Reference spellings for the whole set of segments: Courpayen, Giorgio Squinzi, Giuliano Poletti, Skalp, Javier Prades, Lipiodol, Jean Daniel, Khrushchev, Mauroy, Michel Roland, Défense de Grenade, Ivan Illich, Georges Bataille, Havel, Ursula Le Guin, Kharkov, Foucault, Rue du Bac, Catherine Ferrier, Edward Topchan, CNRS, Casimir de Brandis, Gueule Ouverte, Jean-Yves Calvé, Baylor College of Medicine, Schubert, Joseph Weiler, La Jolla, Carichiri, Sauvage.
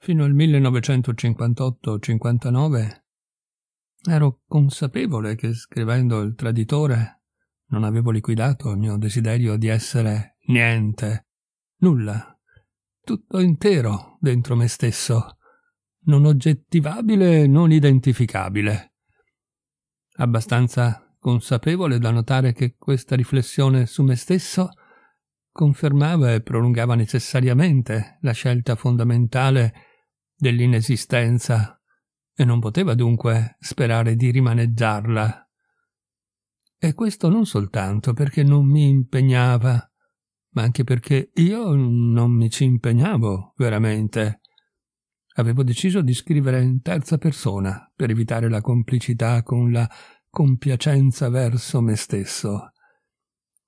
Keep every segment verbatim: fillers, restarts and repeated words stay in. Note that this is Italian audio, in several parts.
Fino al millenovecentocinquantotto cinquantanove ero consapevole che scrivendo Il Traditore non avevo liquidato il mio desiderio di essere niente, nulla, tutto intero dentro me stesso, non oggettivabile e non identificabile. Abbastanza consapevole da notare che questa riflessione su me stesso confermava e prolungava necessariamente la scelta fondamentale dell'inesistenza e non poteva dunque sperare di rimaneggiarla. E questo non soltanto perché non mi impegnava, ma anche perché io non mi ci impegnavo veramente. Avevo deciso di scrivere in terza persona per evitare la complicità con la compiacenza verso me stesso.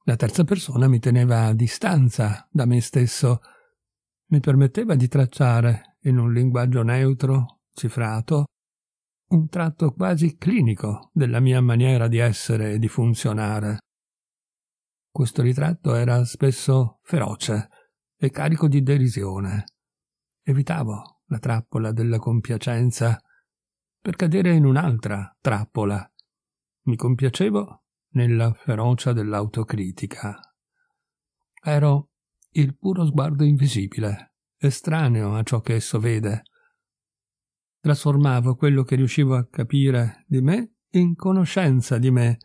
La terza persona mi teneva a distanza da me stesso, mi permetteva di tracciare, in un linguaggio neutro, cifrato, un tratto quasi clinico della mia maniera di essere e di funzionare. Questo ritratto era spesso feroce e carico di derisione. Evitavo la trappola della compiacenza per cadere in un'altra trappola. Mi compiacevo nella ferocia dell'autocritica. Ero il puro sguardo invisibile, estraneo a ciò che esso vede. Trasformavo quello che riuscivo a capire di me in conoscenza di me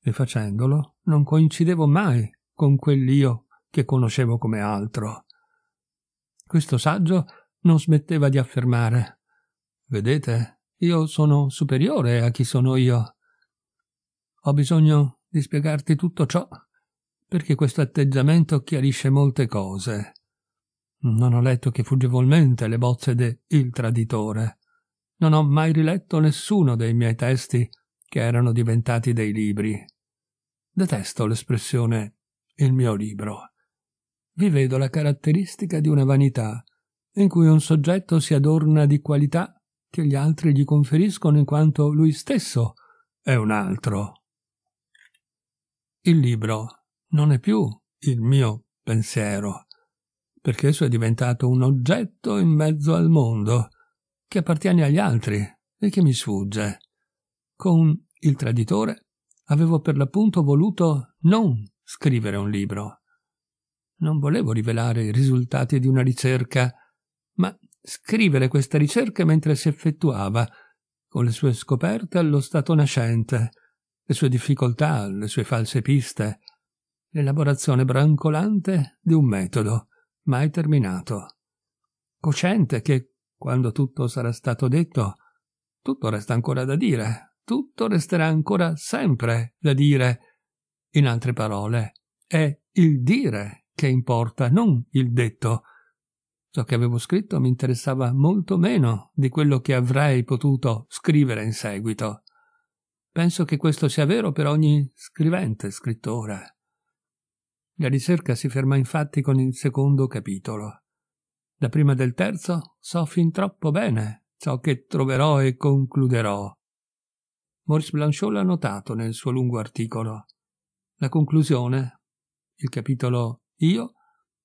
e facendolo non coincidevo mai con quell'io che conoscevo come altro. Questo saggio non smetteva di affermare: vedete, io sono superiore a chi sono io. Ho bisogno di spiegarti tutto ciò, perché questo atteggiamento chiarisce molte cose. Non ho letto che fuggevolmente le bozze de Il Traditore. Non ho mai riletto nessuno dei miei testi che erano diventati dei libri. Detesto l'espressione «il mio libro». Vi vedo la caratteristica di una vanità in cui un soggetto si adorna di qualità che gli altri gli conferiscono in quanto lui stesso è un altro. Il libro non è più il mio pensiero, perché esso è diventato un oggetto in mezzo al mondo, che appartiene agli altri e che mi sfugge. Con Il Traditore avevo per l'appunto voluto non scrivere un libro. Non volevo rivelare i risultati di una ricerca, ma scrivere questa ricerca mentre si effettuava, con le sue scoperte allo stato nascente, le sue difficoltà, le sue false piste, l'elaborazione brancolante di un metodo mai terminato. Cosciente che, quando tutto sarà stato detto, tutto resta ancora da dire, tutto resterà ancora sempre da dire. In altre parole, è il dire che importa, non il detto. Ciò che avevo scritto mi interessava molto meno di quello che avrei potuto scrivere in seguito. Penso che questo sia vero per ogni scrivente, scrittore. La ricerca si ferma infatti con il secondo capitolo. Da prima del terzo so fin troppo bene ciò che troverò e concluderò. Maurice Blanchot l'ha notato nel suo lungo articolo. La conclusione, il capitolo Io,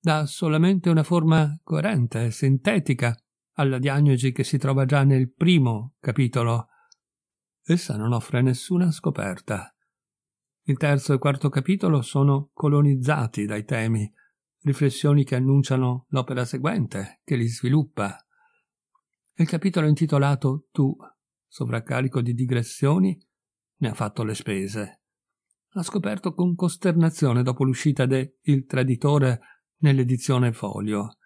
dà solamente una forma coerente e sintetica alla diagnosi che si trova già nel primo capitolo. Essa non offre nessuna scoperta. Il terzo e quarto capitolo sono colonizzati dai temi, riflessioni che annunciano l'opera seguente, che li sviluppa. Il capitolo intitolato Tu, sovraccarico di digressioni, ne ha fatto le spese. Ha scoperto con costernazione dopo l'uscita de Il Traditore nell'edizione Folio.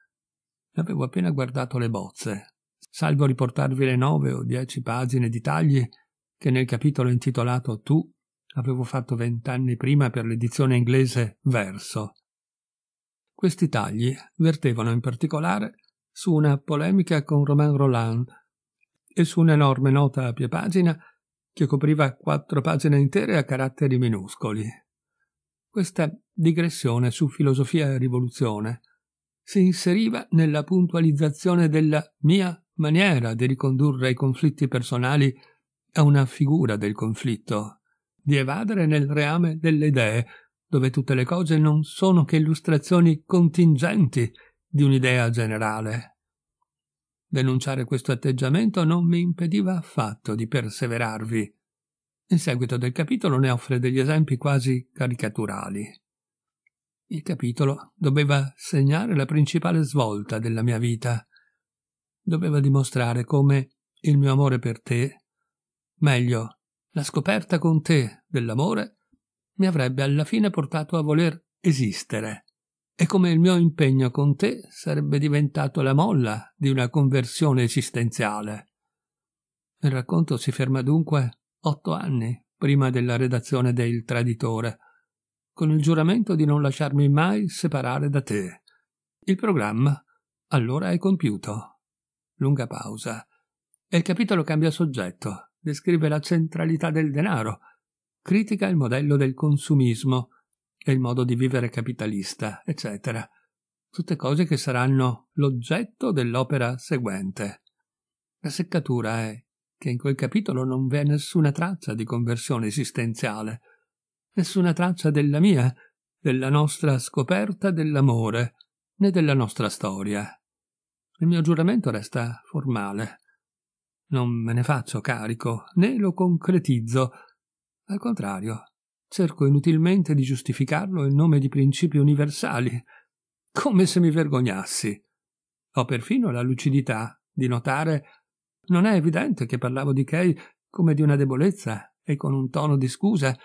Avevo appena guardato le bozze, salvo riportarvi le nove o dieci pagine di tagli che nel capitolo intitolato Tu avevo fatto vent'anni prima per l'edizione inglese Verso. Questi tagli vertevano in particolare su una polemica con Romain Rolland e su un'enorme nota a piè pagina che copriva quattro pagine intere a caratteri minuscoli. Questa digressione su filosofia e rivoluzione si inseriva nella puntualizzazione della mia maniera di ricondurre i conflitti personali a una figura del conflitto, di evadere nel reame delle idee, dove tutte le cose non sono che illustrazioni contingenti di un'idea generale. Denunciare questo atteggiamento non mi impediva affatto di perseverarvi. Il seguito del capitolo ne offre degli esempi quasi caricaturali. Il capitolo doveva segnare la principale svolta della mia vita. Doveva dimostrare come il mio amore per te, meglio, la scoperta con te dell'amore, mi avrebbe alla fine portato a voler esistere, e come il mio impegno con te sarebbe diventato la molla di una conversione esistenziale. Il racconto si ferma dunque otto anni prima della redazione de Il Traditore, con il giuramento di non lasciarmi mai separare da te. Il programma allora è compiuto. Lunga pausa. E il capitolo cambia soggetto, descrive la centralità del denaro, critica il modello del consumismo e il modo di vivere capitalista, eccetera. Tutte cose che saranno l'oggetto dell'opera seguente. La seccatura è che in quel capitolo non v'è nessuna traccia di conversione esistenziale, nessuna traccia della mia, della nostra scoperta dell'amore, né della nostra storia. Il mio giuramento resta formale. Non me ne faccio carico, né lo concretizzo. Al contrario, cerco inutilmente di giustificarlo in nome di principi universali, come se mi vergognassi. Ho perfino la lucidità di notare: non è evidente che parlavo di Kay come di una debolezza e con un tono di scusa,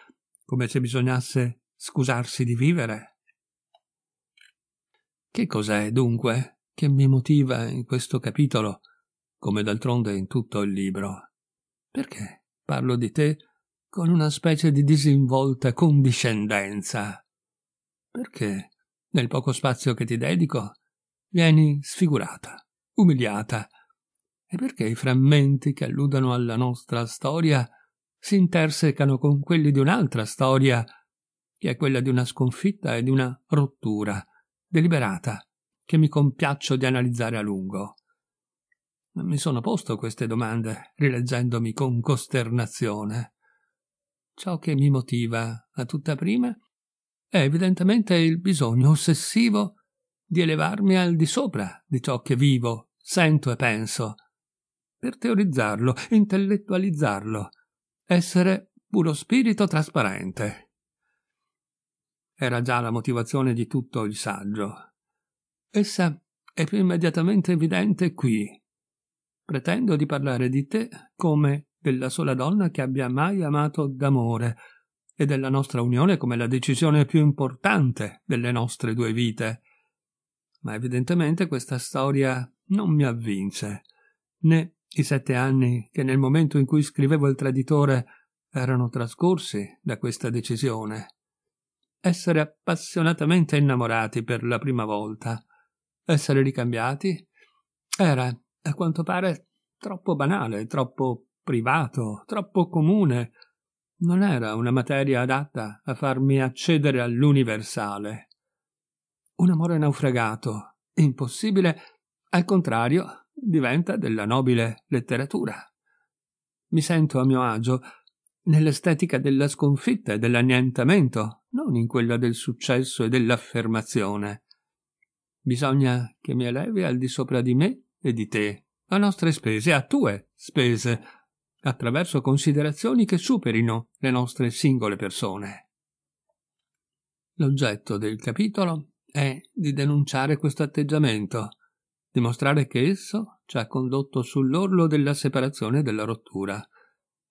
come se bisognasse scusarsi di vivere. Che cos'è, dunque, che mi motiva in questo capitolo, come d'altronde in tutto il libro? Perché parlo di te con una specie di disinvolta condiscendenza? Perché, nel poco spazio che ti dedico, vieni sfigurata, umiliata, e perché i frammenti che alludono alla nostra storia si intersecano con quelli di un'altra storia, che è quella di una sconfitta e di una rottura deliberata, che mi compiaccio di analizzare a lungo. Mi sono posto queste domande, rileggendomi con costernazione. Ciò che mi motiva, a tutta prima, è evidentemente il bisogno ossessivo di elevarmi al di sopra di ciò che vivo, sento e penso, per teorizzarlo, intellettualizzarlo, essere puro spirito trasparente. Era già la motivazione di tutto il saggio. Essa è più immediatamente evidente qui. Pretendo di parlare di te come della sola donna che abbia mai amato d'amore e della nostra unione come la decisione più importante delle nostre due vite. Ma evidentemente questa storia non mi avvince, né i sette anni che nel momento in cui scrivevo Il Traditore erano trascorsi da questa decisione. Essere appassionatamente innamorati per la prima volta, essere ricambiati, era, a quanto pare, troppo banale, troppo privato, troppo comune. Non era una materia adatta a farmi accedere all'universale. Un amore naufragato, impossibile, al contrario, diventa della nobile letteratura. Mi sento a mio agio nell'estetica della sconfitta e dell'annientamento, non in quella del successo e dell'affermazione. Bisogna che mi elevi al di sopra di me e di te, a nostre spese, a tue spese, attraverso considerazioni che superino le nostre singole persone. L'oggetto del capitolo è di denunciare questo atteggiamento, dimostrare che esso ci ha condotto sull'orlo della separazione e della rottura,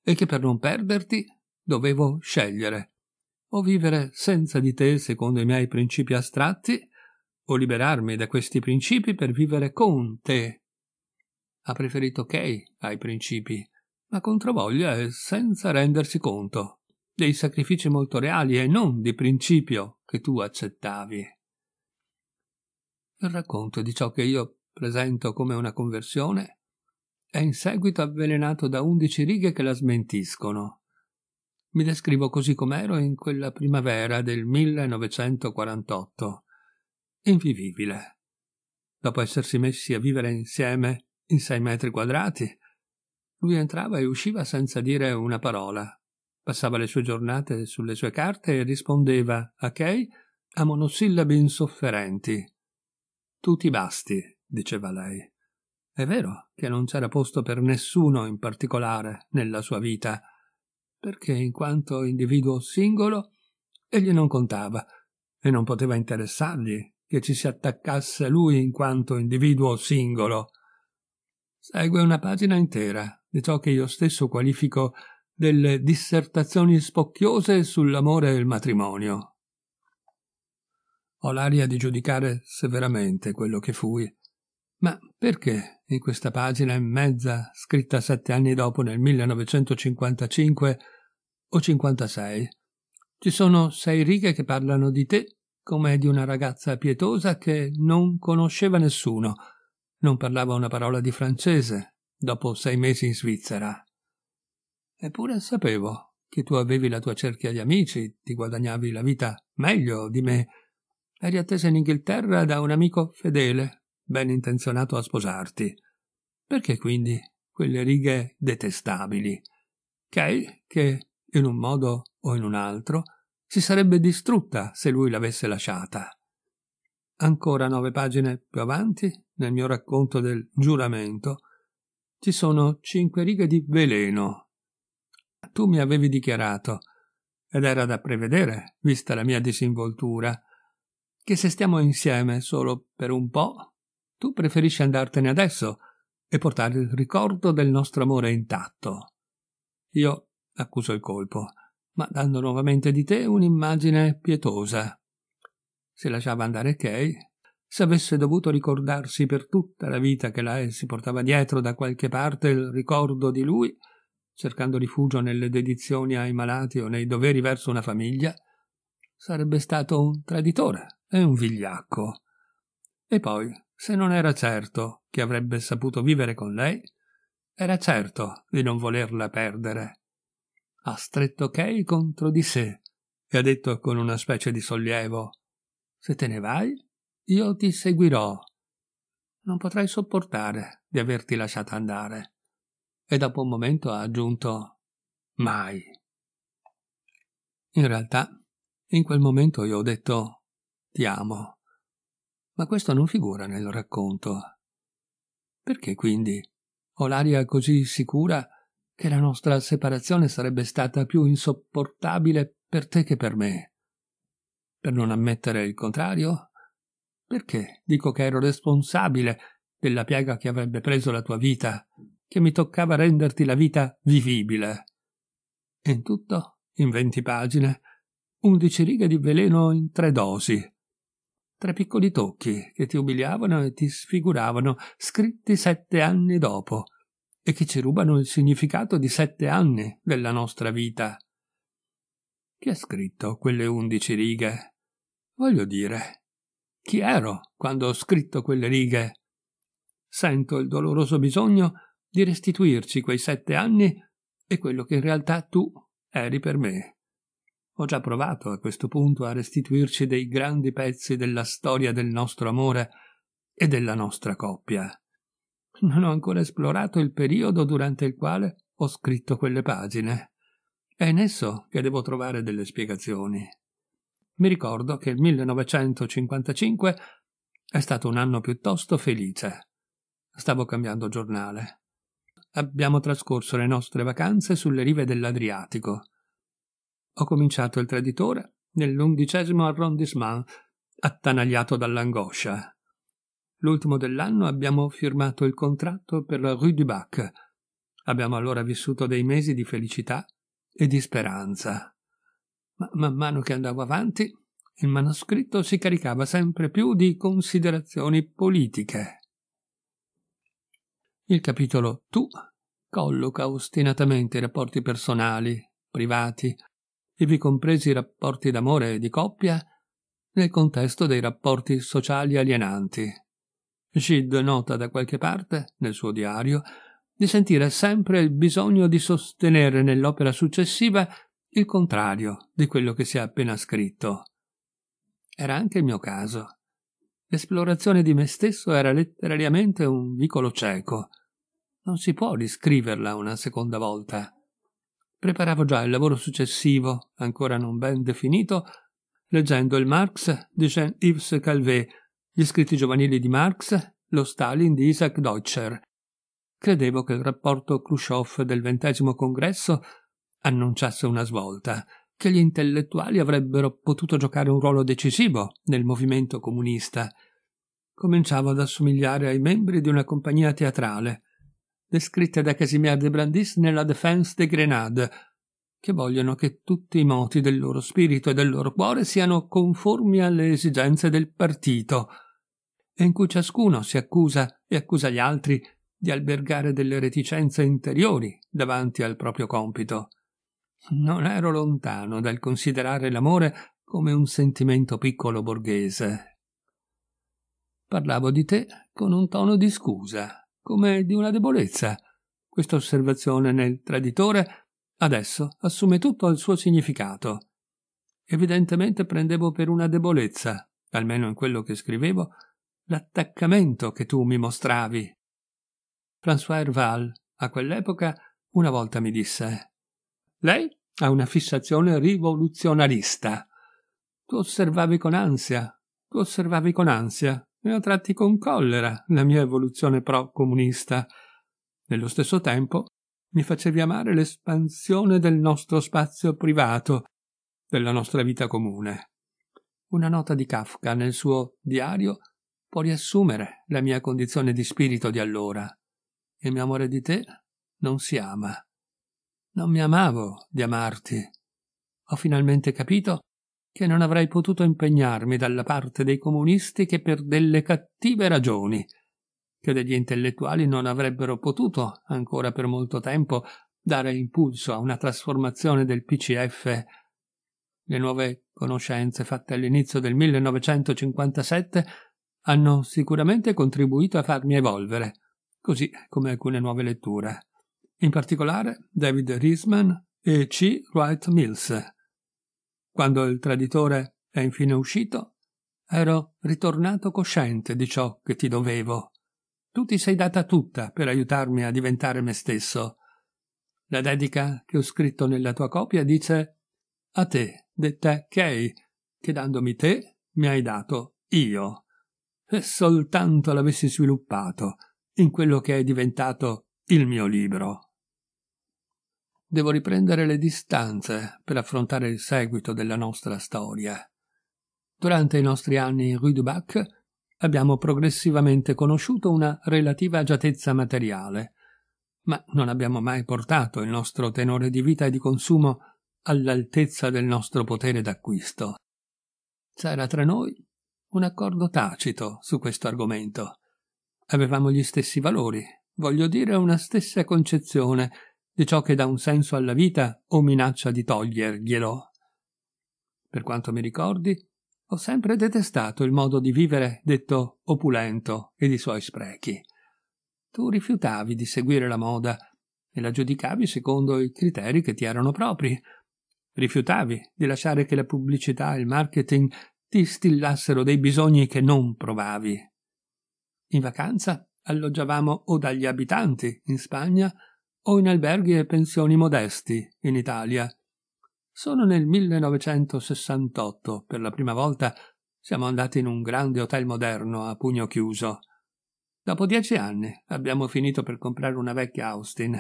e che per non perderti dovevo scegliere, o vivere senza di te secondo i miei principi astratti, o liberarmi da questi principi per vivere con te. Ha preferito Kay ai principi, ma controvoglia e senza rendersi conto dei sacrifici molto reali e non di principio che tu accettavi. Il racconto di ciò che io presento come una conversione è in seguito avvelenato da undici righe che la smentiscono. Mi descrivo così com'ero in quella primavera del millenovecentoquarantotto, invivibile. Dopo essersi messi a vivere insieme in sei metri quadrati, lui entrava e usciva senza dire una parola, passava le sue giornate sulle sue carte e rispondeva a Kay a monosillabi insofferenti. «Tu ti basti», diceva lei. È vero che non c'era posto per nessuno in particolare nella sua vita, perché in quanto individuo singolo egli non contava e non poteva interessargli che ci si attaccasse lui in quanto individuo singolo. Segue una pagina intera di ciò che io stesso qualifico delle dissertazioni spocchiose sull'amore e il matrimonio. Ho l'aria di giudicare severamente quello che fui. Ma perché in questa pagina e mezza, scritta sette anni dopo nel millenovecentocinquantacinque o cinquantasei, ci sono sei righe che parlano di te come di una ragazza pietosa che non conosceva nessuno, non parlava una parola di francese dopo sei mesi in Svizzera? Eppure sapevo che tu avevi la tua cerchia di amici, ti guadagnavi la vita meglio di me, eri attesa in Inghilterra da un amico fedele, ben intenzionato a sposarti. Perché quindi quelle righe detestabili? Kay, che in un modo o in un altro si sarebbe distrutta se lui l'avesse lasciata. Ancora nove pagine più avanti, nel mio racconto del giuramento, ci sono cinque righe di veleno. Tu mi avevi dichiarato, ed era da prevedere, vista la mia disinvoltura, che se stiamo insieme solo per un po', tu preferisci andartene adesso e portare il ricordo del nostro amore intatto. Io accuso il colpo, ma dando nuovamente di te un'immagine pietosa. Se lasciava andare Kay, se avesse dovuto ricordarsi per tutta la vita che lei si portava dietro da qualche parte il ricordo di lui, cercando rifugio nelle dedizioni ai malati o nei doveri verso una famiglia, sarebbe stato un traditore e un vigliacco. E poi, se non era certo che avrebbe saputo vivere con lei, era certo di non volerla perdere. Ha stretto Kay contro di sé e ha detto con una specie di sollievo: «Se te ne vai, io ti seguirò. Non potrai sopportare di averti lasciata andare». E dopo un momento ha aggiunto: «Mai». In realtà, in quel momento io ho detto «Ti amo». Ma questo non figura nel racconto. Perché quindi ho l'aria così sicura che la nostra separazione sarebbe stata più insopportabile per te che per me? Per non ammettere il contrario? Perché dico che ero responsabile della piaga che avrebbe preso la tua vita, che mi toccava renderti la vita vivibile? In tutto, in venti pagine, undici righe di veleno in tre dosi. Tre piccoli tocchi che ti umiliavano e ti sfiguravano, scritti sette anni dopo, e che ci rubano il significato di sette anni della nostra vita. Chi ha scritto quelle undici righe? Voglio dire, chi ero quando ho scritto quelle righe? Sento il doloroso bisogno di restituirci quei sette anni e quello che in realtà tu eri per me. Ho già provato a questo punto a restituirci dei grandi pezzi della storia del nostro amore e della nostra coppia. Non ho ancora esplorato il periodo durante il quale ho scritto quelle pagine. È in esso che devo trovare delle spiegazioni. Mi ricordo che il millenovecentocinquantacinque è stato un anno piuttosto felice. Stavo cambiando giornale. Abbiamo trascorso le nostre vacanze sulle rive dell'Adriatico. Ho cominciato il Traditore nell'undicesimo arrondissement, attanagliato dall'angoscia. L'ultimo dell'anno abbiamo firmato il contratto per la Rue du Bac. Abbiamo allora vissuto dei mesi di felicità e di speranza. Ma man mano che andavo avanti, il manoscritto si caricava sempre più di considerazioni politiche. Il capitolo Tu colloca ostinatamente i rapporti personali, privati, ivi compresi i rapporti d'amore e di coppia, nel contesto dei rapporti sociali alienanti. Gide nota da qualche parte, nel suo diario, di sentire sempre il bisogno di sostenere nell'opera successiva il contrario di quello che si è appena scritto. Era anche il mio caso. L'esplorazione di me stesso era letterariamente un vicolo cieco. Non si può riscriverla una seconda volta. Preparavo già il lavoro successivo, ancora non ben definito, leggendo il Marx di Jean-Yves Calvé, gli scritti giovanili di Marx, lo Stalin di Isaac Deutscher. Credevo che il rapporto Khrushchev del ventesimo congresso annunciasse una svolta, che gli intellettuali avrebbero potuto giocare un ruolo decisivo nel movimento comunista. Cominciavo ad assomigliare ai membri di una compagnia teatrale, descritta da Casimir de Brandis nella Défense de Grenade, che vogliono che tutti i moti del loro spirito e del loro cuore siano conformi alle esigenze del partito, e in cui ciascuno si accusa e accusa gli altri di albergare delle reticenze interiori davanti al proprio compito. Non ero lontano dal considerare l'amore come un sentimento piccolo borghese. Parlavo di te con un tono di scusa, come di una debolezza. Questa osservazione nel Traditore adesso assume tutto il suo significato. Evidentemente prendevo per una debolezza, almeno in quello che scrivevo, l'attaccamento che tu mi mostravi. François Herval, a quell'epoca, una volta mi disse: «Lei ha una fissazione rivoluzionarista. Tu osservavi con ansia, tu osservavi con ansia, e a tratti con collera la mia evoluzione pro-comunista. Nello stesso tempo mi facevi amare l'espansione del nostro spazio privato, della nostra vita comune». Una nota di Kafka nel suo diario può riassumere la mia condizione di spirito di allora. Il mio amore di te non si ama. Non mi amavo di amarti. Ho finalmente capito che non avrei potuto impegnarmi dalla parte dei comunisti che per delle cattive ragioni, che degli intellettuali non avrebbero potuto, ancora per molto tempo, dare impulso a una trasformazione del P C F. Le nuove conoscenze fatte all'inizio del millenovecentocinquantasette hanno sicuramente contribuito a farmi evolvere, così come alcune nuove letture. In particolare David Risman e C. Wright Mills. Quando il Traditore è infine uscito, ero ritornato cosciente di ciò che ti dovevo. Tu ti sei data tutta per aiutarmi a diventare me stesso. La dedica che ho scritto nella tua copia dice: «A te, detta Kay, che dandomi te mi hai dato io. E soltanto l'avessi sviluppato in quello che è diventato il mio libro». Devo riprendere le distanze per affrontare il seguito della nostra storia. Durante i nostri anni in Rue du Bac abbiamo progressivamente conosciuto una relativa agiatezza materiale, ma non abbiamo mai portato il nostro tenore di vita e di consumo all'altezza del nostro potere d'acquisto. C'era tra noi un accordo tacito su questo argomento. Avevamo gli stessi valori, voglio dire una stessa concezione di ciò che dà un senso alla vita o minaccia di toglierglielo. Per quanto mi ricordi, ho sempre detestato il modo di vivere detto opulento ed i suoi sprechi. Tu rifiutavi di seguire la moda e la giudicavi secondo i criteri che ti erano propri. Rifiutavi di lasciare che la pubblicità e il marketing ti stillassero dei bisogni che non provavi. In vacanza alloggiavamo o dagli abitanti in Spagna o in alberghi e pensioni modesti in Italia. Solo nel millenovecentosessantotto, per la prima volta, siamo andati in un grande hotel moderno a pugno chiuso. Dopo dieci anni abbiamo finito per comprare una vecchia Austin.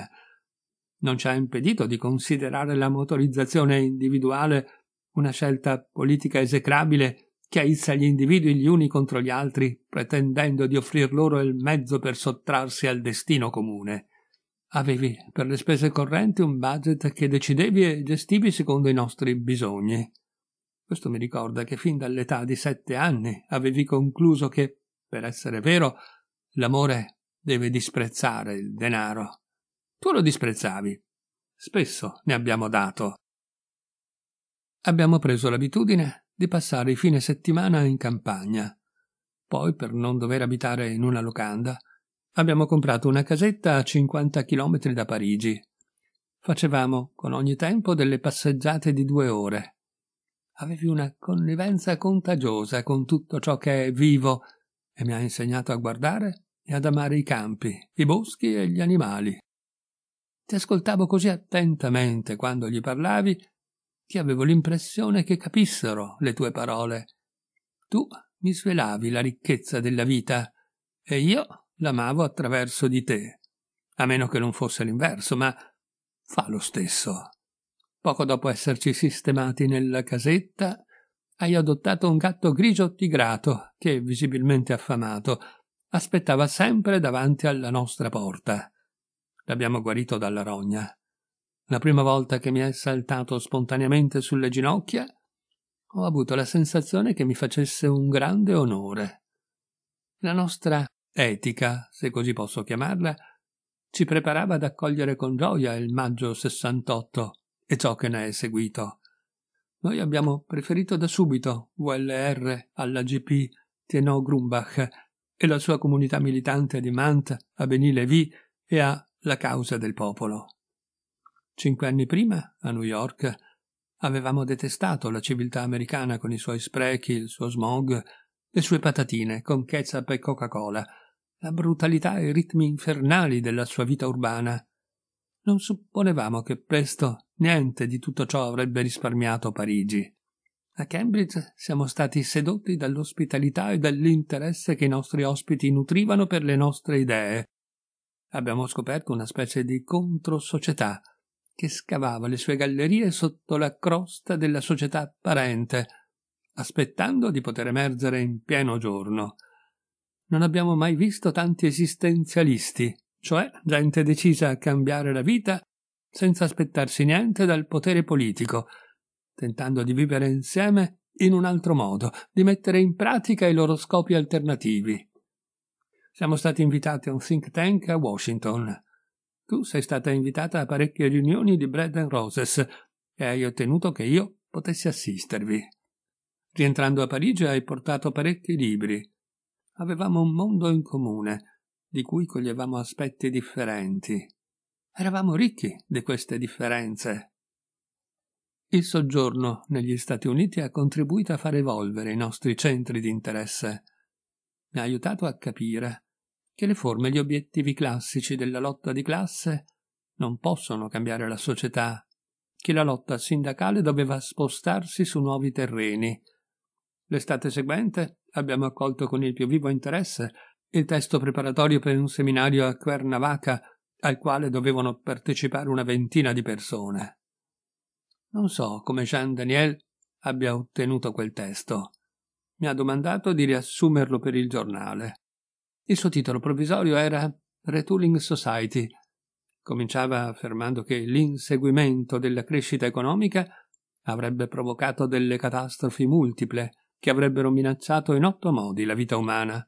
Non ci ha impedito di considerare la motorizzazione individuale una scelta politica esecrabile che aizza gli individui gli uni contro gli altri, pretendendo di offrir loro il mezzo per sottrarsi al destino comune. Avevi per le spese correnti un budget che decidevi e gestivi secondo i nostri bisogni. Questo mi ricorda che fin dall'età di sette anni avevi concluso che, per essere vero, l'amore deve disprezzare il denaro. Tu lo disprezzavi. Spesso ne abbiamo dato. Abbiamo preso l'abitudine di passare i fine settimana in campagna. Poi, per non dover abitare in una locanda, abbiamo comprato una casetta a cinquanta chilometri da Parigi. Facevamo con ogni tempo delle passeggiate di due ore. Avevi una connivenza contagiosa con tutto ciò che è vivo e mi ha insegnato a guardare e ad amare i campi, i boschi e gli animali. Ti ascoltavo così attentamente quando gli parlavi che avevo l'impressione che capissero le tue parole. Tu mi svelavi la ricchezza della vita e io l'amavo attraverso di te, a meno che non fosse l'inverso, ma fa lo stesso. Poco dopo esserci sistemati nella casetta, hai adottato un gatto grigio tigrato che, visibilmente affamato, aspettava sempre davanti alla nostra porta. L'abbiamo guarito dalla rogna. La prima volta che mi è saltato spontaneamente sulle ginocchia, ho avuto la sensazione che mi facesse un grande onore. La nostra etica, se così posso chiamarla, ci preparava ad accogliere con gioia il maggio sessantotto e ciò che ne è seguito. Noi abbiamo preferito da subito U L R alla G P Thienot Grumbach e la sua comunità militante di Mantes a Beny-Lévis e a La Causa del Popolo. Cinque anni prima, a New York, avevamo detestato la civiltà americana con i suoi sprechi, il suo smog, le sue patatine con ketchup e Coca-Cola, la brutalità e i ritmi infernali della sua vita urbana. Non supponevamo che presto niente di tutto ciò avrebbe risparmiato Parigi. A Cambridge siamo stati sedotti dall'ospitalità e dall'interesse che i nostri ospiti nutrivano per le nostre idee. Abbiamo scoperto una specie di controsocietà che scavava le sue gallerie sotto la crosta della società apparente, aspettando di poter emergere in pieno giorno. Non abbiamo mai visto tanti esistenzialisti, cioè gente decisa a cambiare la vita senza aspettarsi niente dal potere politico, tentando di vivere insieme in un altro modo, di mettere in pratica i loro scopi alternativi. Siamo stati invitati a un think tank a Washington. Tu sei stata invitata a parecchie riunioni di Bread and Roses e hai ottenuto che io potessi assistervi. Rientrando a Parigi hai portato parecchi libri. Avevamo un mondo in comune, di cui coglievamo aspetti differenti. Eravamo ricchi di queste differenze. Il soggiorno negli Stati Uniti ha contribuito a far evolvere i nostri centri di interesse. Mi ha aiutato a capire che le forme e gli obiettivi classici della lotta di classe non possono cambiare la società, che la lotta sindacale doveva spostarsi su nuovi terreni. L'estate seguente abbiamo accolto con il più vivo interesse il testo preparatorio per un seminario a Cuernavaca al quale dovevano partecipare una ventina di persone. Non so come Jean Daniel abbia ottenuto quel testo. Mi ha domandato di riassumerlo per il giornale. Il suo titolo provvisorio era Retooling Society. Cominciava affermando che l'inseguimento della crescita economica avrebbe provocato delle catastrofi multiple che avrebbero minacciato in otto modi la vita umana.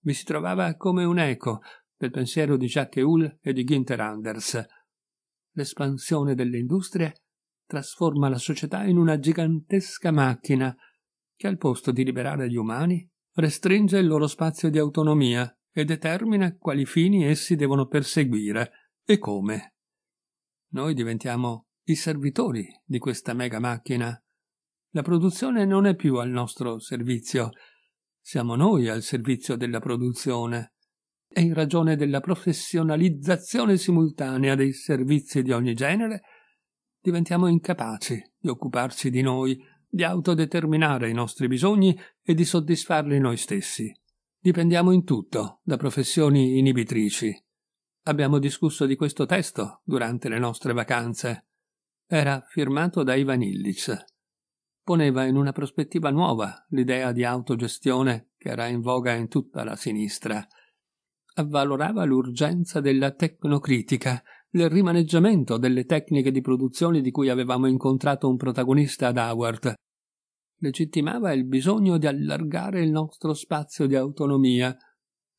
Vi si trovava come un eco del pensiero di Jacques Ellul e di Günther Anders. L'espansione delle industrie trasforma la società in una gigantesca macchina che al posto di liberare gli umani restringe il loro spazio di autonomia e determina quali fini essi devono perseguire e come. Noi diventiamo i servitori di questa mega macchina. La produzione non è più al nostro servizio. Siamo noi al servizio della produzione e in ragione della professionalizzazione simultanea dei servizi di ogni genere diventiamo incapaci di occuparci di noi, di autodeterminare i nostri bisogni e di soddisfarli noi stessi. Dipendiamo in tutto da professioni inibitrici. Abbiamo discusso di questo testo durante le nostre vacanze. Era firmato da Ivan Illich. Poneva in una prospettiva nuova l'idea di autogestione che era in voga in tutta la sinistra. Avvalorava l'urgenza della tecnocritica, il rimaneggiamento delle tecniche di produzione di cui avevamo incontrato un protagonista ad Howard. Legittimava il bisogno di allargare il nostro spazio di autonomia,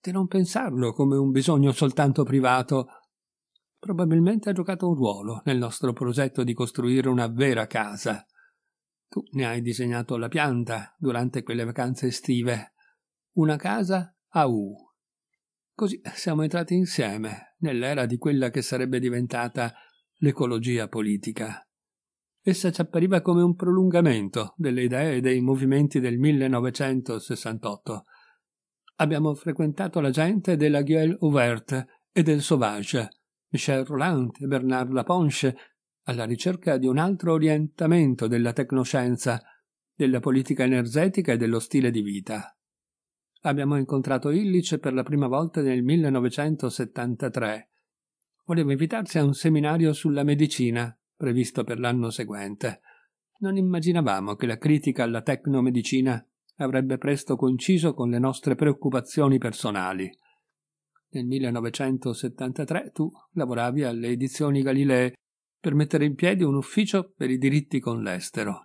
di non pensarlo come un bisogno soltanto privato. Probabilmente ha giocato un ruolo nel nostro progetto di costruire una vera casa. Tu ne hai disegnato la pianta durante quelle vacanze estive. Una casa a U. Così siamo entrati insieme nell'era di quella che sarebbe diventata l'ecologia politica. Essa ci appariva come un prolungamento delle idee e dei movimenti del millenovecentosessantotto. Abbiamo frequentato la gente della Gueule Ouverte e del Sauvage, Michel Roland e Bernard Laponche, alla ricerca di un altro orientamento della tecnoscienza, della politica energetica e dello stile di vita. Abbiamo incontrato Illich per la prima volta nel millenovecentosettantatré. Volevo invitarsi a un seminario sulla medicina, previsto per l'anno seguente. Non immaginavamo che la critica alla tecnomedicina avrebbe presto coinciso con le nostre preoccupazioni personali. Nel millenovecentosettantatré tu lavoravi alle edizioni Galilei per mettere in piedi un ufficio per i diritti con l'estero.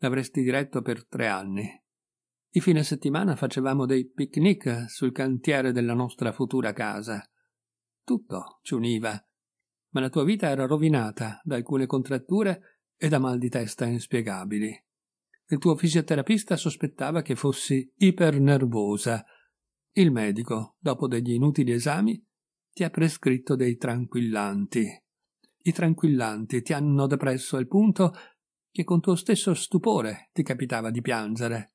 L'avresti diretto per tre anni. Di fine settimana facevamo dei picnic sul cantiere della nostra futura casa. Tutto ci univa, ma la tua vita era rovinata da alcune contratture e da mal di testa inspiegabili. Il tuo fisioterapista sospettava che fossi ipernervosa. Il medico, dopo degli inutili esami, ti ha prescritto dei tranquillanti. I tranquillanti ti hanno depresso al punto che con tuo stesso stupore ti capitava di piangere.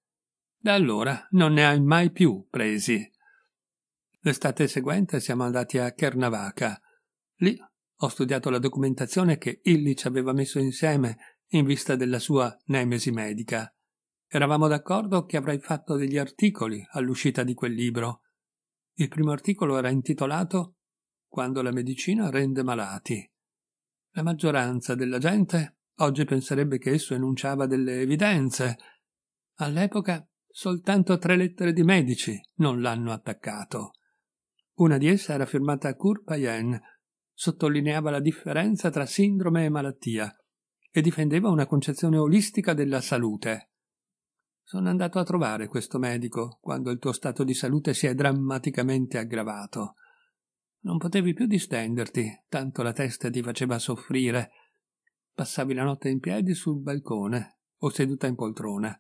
Da allora non ne hai mai più presi. L'estate seguente siamo andati a Cuernavaca. Lì ho studiato la documentazione che Illich aveva messo insieme in vista della sua nemesi medica. Eravamo d'accordo che avrei fatto degli articoli all'uscita di quel libro. Il primo articolo era intitolato «Quando la medicina rende malati». La maggioranza della gente oggi penserebbe che esso enunciava delle evidenze. All'epoca soltanto tre lettere di medici non l'hanno attaccato. Una di esse era firmata Courpayen, sottolineava la differenza tra sindrome e malattia e difendeva una concezione olistica della salute. Sono andato a trovare questo medico quando il tuo stato di salute si è drammaticamente aggravato. Non potevi più distenderti, tanto la testa ti faceva soffrire. Passavi la notte in piedi sul balcone o seduta in poltrona.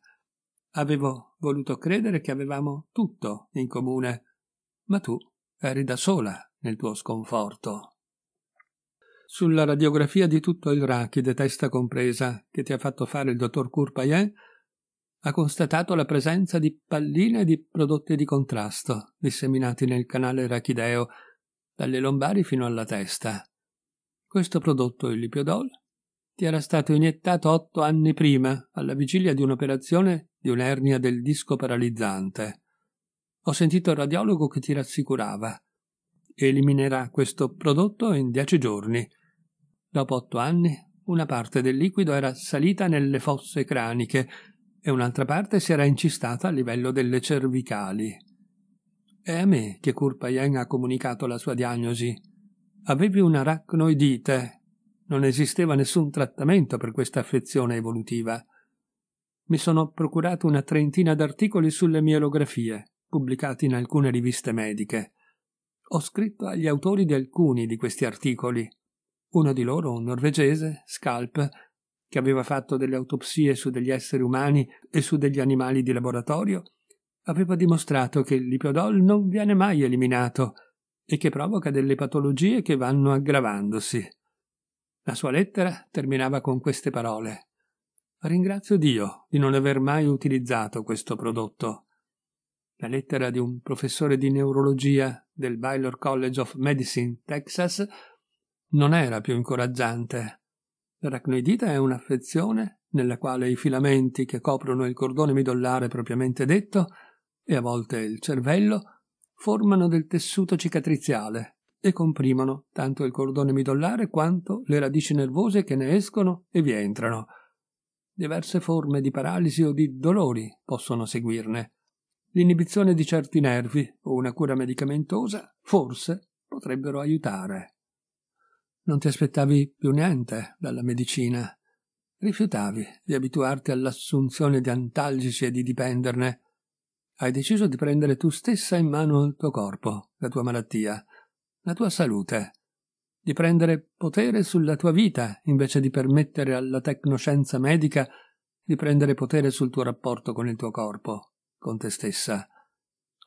Avevo voluto credere che avevamo tutto in comune, ma tu eri da sola nel tuo sconforto. Sulla radiografia di tutto il rachide, testa compresa, che ti ha fatto fare il dottor Courpayen, ha constatato la presenza di palline di prodotti di contrasto disseminati nel canale rachideo, dalle lombari fino alla testa. Questo prodotto, il Lipiodol, ti era stato iniettato otto anni prima, alla vigilia di un'operazione di un'ernia del disco paralizzante. Ho sentito il radiologo che ti rassicurava. Eliminerà questo prodotto in dieci giorni. Dopo otto anni, una parte del liquido era salita nelle fosse craniche e un'altra parte si era incistata a livello delle cervicali. È a me che Courpayen ha comunicato la sua diagnosi. Avevi un'arachnoidite. Non esisteva nessun trattamento per questa affezione evolutiva. Mi sono procurato una trentina d'articoli sulle mielografie, pubblicati in alcune riviste mediche. Ho scritto agli autori di alcuni di questi articoli. Uno di loro, un norvegese, Skalp, che aveva fatto delle autopsie su degli esseri umani e su degli animali di laboratorio, aveva dimostrato che il lipiodol non viene mai eliminato e che provoca delle patologie che vanno aggravandosi. La sua lettera terminava con queste parole: «Ringrazio Dio di non aver mai utilizzato questo prodotto». La lettera di un professore di neurologia del Baylor College of Medicine, Texas, non era più incoraggiante. L'arachnoidite è un'affezione nella quale i filamenti che coprono il cordone midollare propriamente detto e a volte il cervello formano del tessuto cicatriziale e comprimono tanto il cordone midollare quanto le radici nervose che ne escono e vi entrano. Diverse forme di paralisi o di dolori possono seguirne. L'inibizione di certi nervi o una cura medicamentosa forse potrebbero aiutare. Non ti aspettavi più niente dalla medicina. Rifiutavi di abituarti all'assunzione di antalgici e di dipenderne. Hai deciso di prendere tu stessa in mano il tuo corpo, la tua malattia, la tua salute, di prendere potere sulla tua vita invece di permettere alla tecnoscienza medica di prendere potere sul tuo rapporto con il tuo corpo, con te stessa.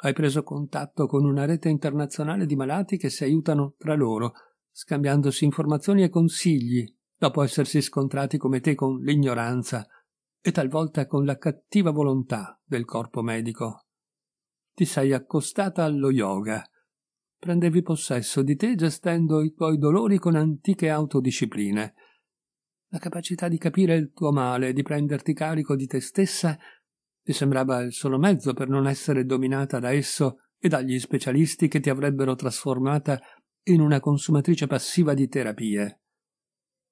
Hai preso contatto con una rete internazionale di malati che si aiutano tra loro, scambiandosi informazioni e consigli, dopo essersi scontrati come te con l'ignoranza e talvolta con la cattiva volontà del corpo medico. Ti sei accostata allo yoga. Prendevi possesso di te gestendo i tuoi dolori con antiche autodiscipline. La capacità di capire il tuo male e di prenderti carico di te stessa Ti sembrava il solo mezzo per non essere dominata da esso e dagli specialisti che ti avrebbero trasformata in una consumatrice passiva di terapie.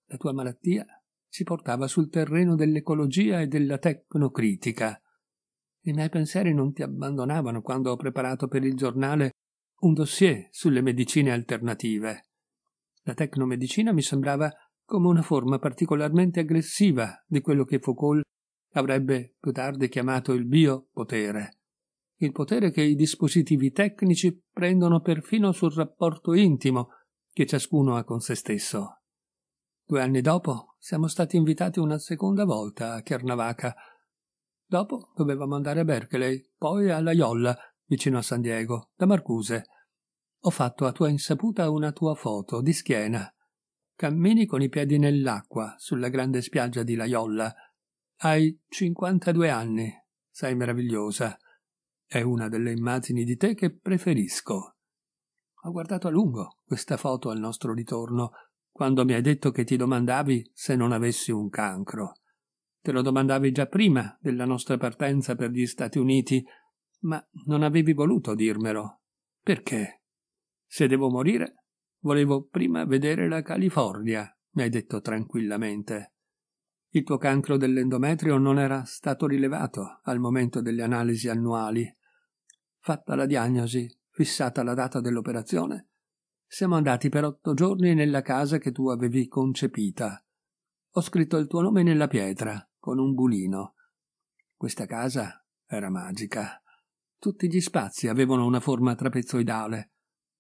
La tua malattia si portava sul terreno dell'ecologia e della tecnocritica. I miei pensieri non ti abbandonavano quando ho preparato per il giornale un dossier sulle medicine alternative. La tecnomedicina mi sembrava come una forma particolarmente aggressiva di quello che Foucault avrebbe più tardi chiamato il biopotere, il potere che i dispositivi tecnici prendono perfino sul rapporto intimo che ciascuno ha con se stesso. Due anni dopo siamo stati invitati una seconda volta a Cuernavaca. Dopo dovevamo andare a Berkeley, poi alla Jolla, vicino a San Diego, da Marcuse. Ho fatto a tua insaputa una tua foto di schiena. Cammini con i piedi nell'acqua sulla grande spiaggia di La Jolla. Hai cinquantadue anni, sei meravigliosa. È una delle immagini di te che preferisco. Ho guardato a lungo questa foto al nostro ritorno, quando mi hai detto che ti domandavi se non avessi un cancro. Te lo domandavi già prima della nostra partenza per gli Stati Uniti, ma non avevi voluto dirmelo. Perché? Se devo morire, volevo prima vedere la California, mi hai detto tranquillamente. Il tuo cancro dell'endometrio non era stato rilevato al momento delle analisi annuali. Fatta la diagnosi, fissata la data dell'operazione, siamo andati per otto giorni nella casa che tu avevi concepita. Ho scritto il tuo nome nella pietra, con un bulino. Questa casa era magica. Tutti gli spazi avevano una forma trapezoidale.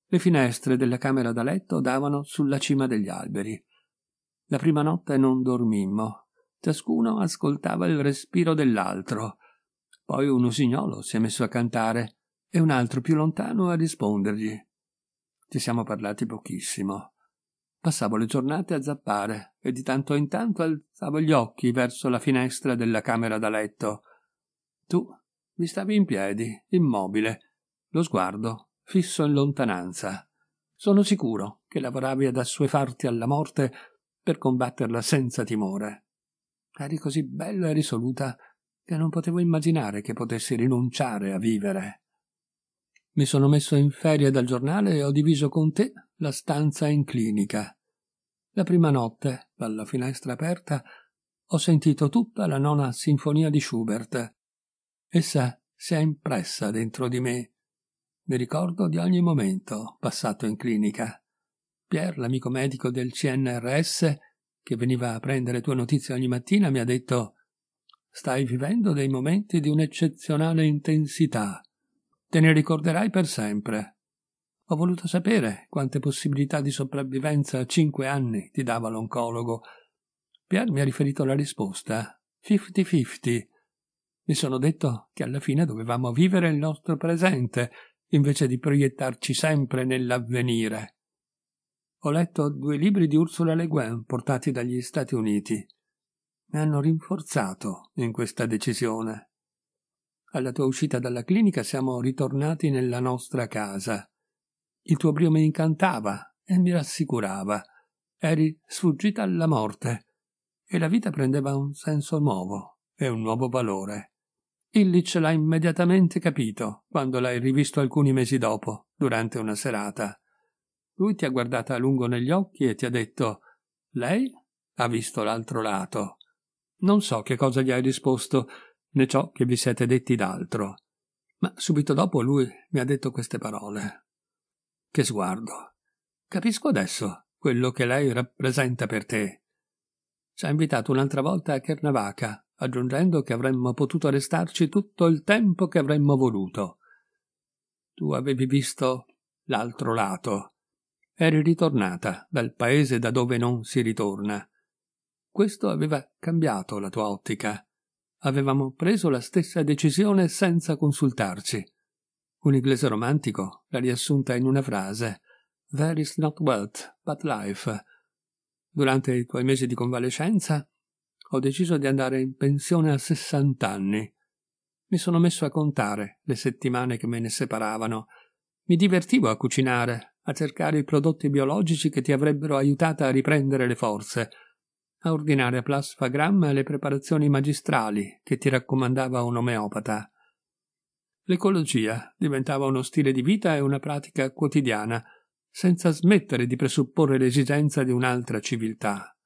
Le finestre della camera da letto davano sulla cima degli alberi. La prima notte non dormimmo. Ciascuno ascoltava il respiro dell'altro. Poi un usignolo si è messo a cantare e un altro più lontano a rispondergli. Ci siamo parlati pochissimo. Passavo le giornate a zappare e di tanto in tanto alzavo gli occhi verso la finestra della camera da letto. Tu mi stavi in piedi, immobile, lo sguardo fisso in lontananza. Sono sicuro che lavoravi ad assuefarti alla morte per combatterla senza timore. Eri così bella e risoluta che non potevo immaginare che potessi rinunciare a vivere. Mi sono messo in ferie dal giornale e ho diviso con te la stanza in clinica. La prima notte, dalla finestra aperta, ho sentito tutta la nona sinfonia di Schubert. Essa si è impressa dentro di me. Mi ricordo di ogni momento passato in clinica. Pier, l'amico medico del C N R S, che veniva a prendere tue notizie ogni mattina, mi ha detto: «Stai vivendo dei momenti di un'eccezionale intensità. Te ne ricorderai per sempre». Ho voluto sapere quante possibilità di sopravvivenza a cinque anni ti dava l'oncologo. Pier mi ha riferito la risposta: fifty fifty. Mi sono detto che alla fine dovevamo vivere il nostro presente, invece di proiettarci sempre nell'avvenire. Ho letto due libri di Ursula Le Guin portati dagli Stati Uniti. Mi hanno rinforzato in questa decisione. Alla tua uscita dalla clinica siamo ritornati nella nostra casa. Il tuo brio mi incantava e mi rassicurava. Eri sfuggita alla morte e la vita prendeva un senso nuovo e un nuovo valore. Illich l'ha immediatamente capito quando l'hai rivisto alcuni mesi dopo, durante una serata. Lui ti ha guardata a lungo negli occhi e ti ha detto: «Lei ha visto l'altro lato». Non so che cosa gli hai risposto, né ciò che vi siete detti d'altro. Ma subito dopo lui mi ha detto queste parole: «Che sguardo! Capisco adesso quello che lei rappresenta per te». Ci ha invitato un'altra volta a Cuernavaca, aggiungendo che avremmo potuto restarci tutto il tempo che avremmo voluto. Tu avevi visto l'altro lato. Eri ritornata dal paese da dove non si ritorna. Questo aveva cambiato la tua ottica. Avevamo preso la stessa decisione senza consultarci. Un inglese romantico l'ha riassunta in una frase: «There is not wealth, but life». Durante i tuoi mesi di convalescenza ho deciso di andare in pensione a sessant'anni. Mi sono messo a contare le settimane che me ne separavano. Mi divertivo a cucinare, a cercare i prodotti biologici che ti avrebbero aiutata a riprendere le forze. a ordinare a Plasfagramma le preparazioni magistrali che ti raccomandava un omeopata. L'ecologia diventava uno stile di vita e una pratica quotidiana, senza smettere di presupporre l'esigenza di un'altra civiltà.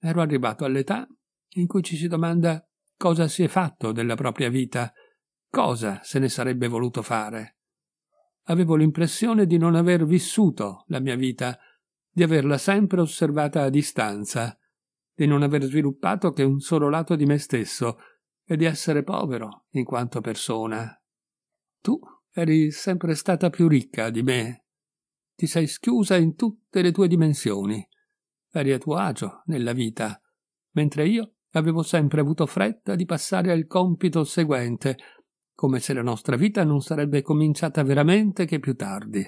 Ero arrivato all'età in cui ci si domanda cosa si è fatto della propria vita, cosa se ne sarebbe voluto fare. Avevo l'impressione di non aver vissuto la mia vita, di averla sempre osservata a distanza, di non aver sviluppato che un solo lato di me stesso e di essere povero in quanto persona. Tu eri sempre stata più ricca di me. Ti sei schiusa in tutte le tue dimensioni. Eri a tuo agio nella vita, mentre io avevo sempre avuto fretta di passare al compito seguente, come se la nostra vita non sarebbe cominciata veramente che più tardi.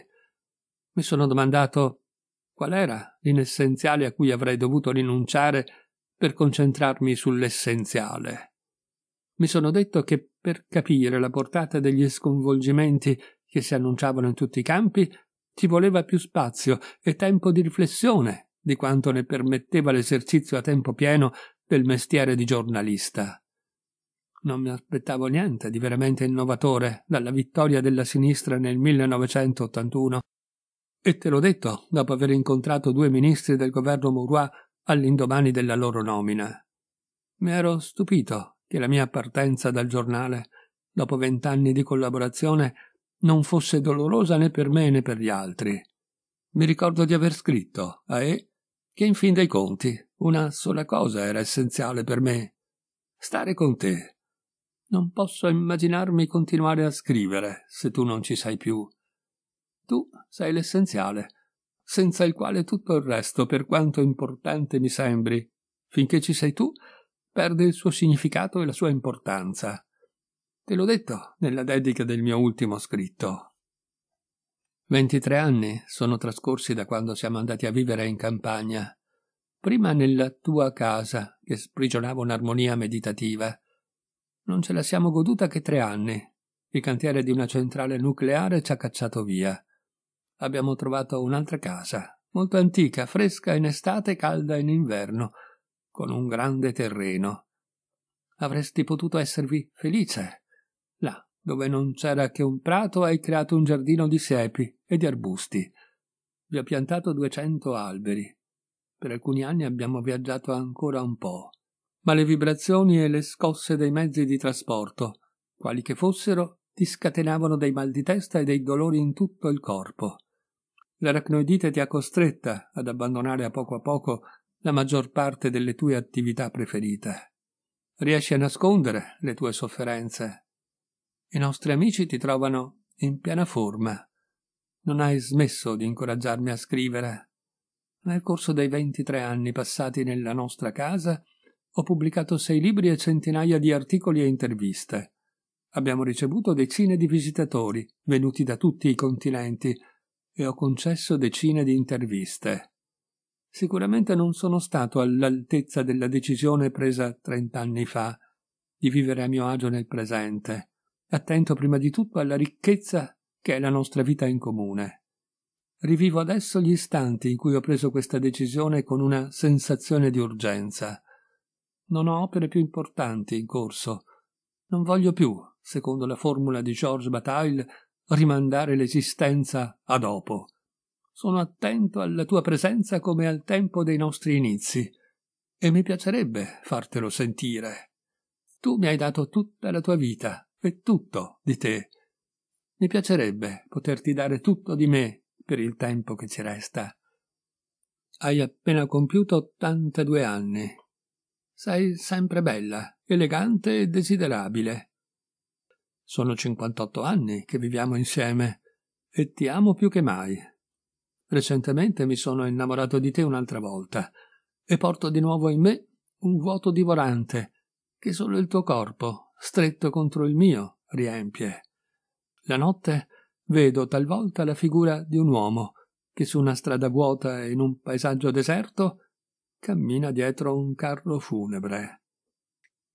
Mi sono domandato qual era l'inessenziale a cui avrei dovuto rinunciare per concentrarmi sull'essenziale. Mi sono detto che per capire la portata degli sconvolgimenti che si annunciavano in tutti i campi ci voleva più spazio e tempo di riflessione di quanto ne permetteva l'esercizio a tempo pieno del mestiere di giornalista. Non mi aspettavo niente di veramente innovatore dalla vittoria della sinistra nel millenovecentottantuno. E te l'ho detto dopo aver incontrato due ministri del governo Mauroy all'indomani della loro nomina. Mi ero stupito che la mia partenza dal giornale, dopo vent'anni di collaborazione, non fosse dolorosa né per me né per gli altri. Mi ricordo di aver scritto a E che in fin dei conti una sola cosa era essenziale per me: stare con te. Non posso immaginarmi continuare a scrivere se tu non ci sei più. Tu sei l'essenziale, senza il quale tutto il resto, per quanto importante mi sembri, finché ci sei tu, perde il suo significato e la sua importanza. Te l'ho detto nella dedica del mio ultimo scritto. Ventitré anni sono trascorsi da quando siamo andati a vivere in campagna, prima nella tua casa, che sprigionava un'armonia meditativa. Non ce la siamo goduta che tre anni. Il cantiere di una centrale nucleare ci ha cacciato via. Abbiamo trovato un'altra casa, molto antica, fresca in estate e calda in inverno, con un grande terreno. Avresti potuto esservi felice. Là, dove non c'era che un prato, hai creato un giardino di siepi e di arbusti. Vi ho piantato duecento alberi. Per alcuni anni abbiamo viaggiato ancora un po', ma le vibrazioni e le scosse dei mezzi di trasporto, quali che fossero, ti scatenavano dei mal di testa e dei dolori in tutto il corpo. L'aracnoidite ti ha costretta ad abbandonare a poco a poco la maggior parte delle tue attività preferite. Riesci a nascondere le tue sofferenze. I nostri amici ti trovano in piena forma. Non hai smesso di incoraggiarmi a scrivere. Nel corso dei ventitré anni passati nella nostra casa ho pubblicato sei libri e centinaia di articoli e interviste. Abbiamo ricevuto decine di visitatori venuti da tutti i continenti e ho concesso decine di interviste. Sicuramente non sono stato all'altezza della decisione presa trent'anni fa di vivere a mio agio nel presente, attento prima di tutto alla ricchezza che è la nostra vita in comune. Rivivo adesso gli istanti in cui ho preso questa decisione con una sensazione di urgenza. Non ho opere più importanti in corso. Non voglio più, secondo la formula di Georges Bataille, rimandare l'esistenza a dopo. Sono attento alla tua presenza come al tempo dei nostri inizi, e mi piacerebbe fartelo sentire. Tu mi hai dato tutta la tua vita e tutto di te. Mi piacerebbe poterti dare tutto di me per il tempo che ci resta. Hai appena compiuto ottantadue anni. Sei sempre bella, elegante e desiderabile. Sono cinquantotto anni che viviamo insieme e ti amo più che mai. Recentemente mi sono innamorato di te un'altra volta e porto di nuovo in me un vuoto divorante che solo il tuo corpo, stretto contro il mio, riempie. La notte vedo talvolta la figura di un uomo che su una strada vuota e in un paesaggio deserto cammina dietro un carro funebre.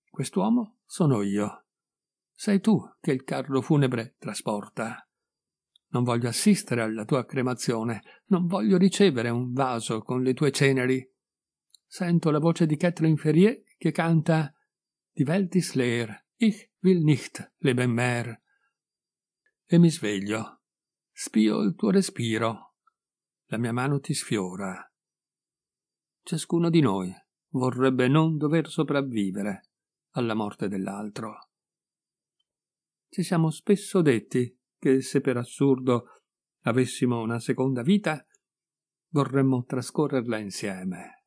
Quest'uomo sono io. Sei tu che il carro funebre trasporta. Non voglio assistere alla tua cremazione, non voglio ricevere un vaso con le tue ceneri. sento la voce di Catherine Ferrier che canta «Die Welt ist leer, ich will nicht leben mehr». E mi sveglio. Spio il tuo respiro. La mia mano ti sfiora. Ciascuno di noi vorrebbe non dover sopravvivere alla morte dell'altro. Ci siamo spesso detti che se per assurdo avessimo una seconda vita, vorremmo trascorrerla insieme.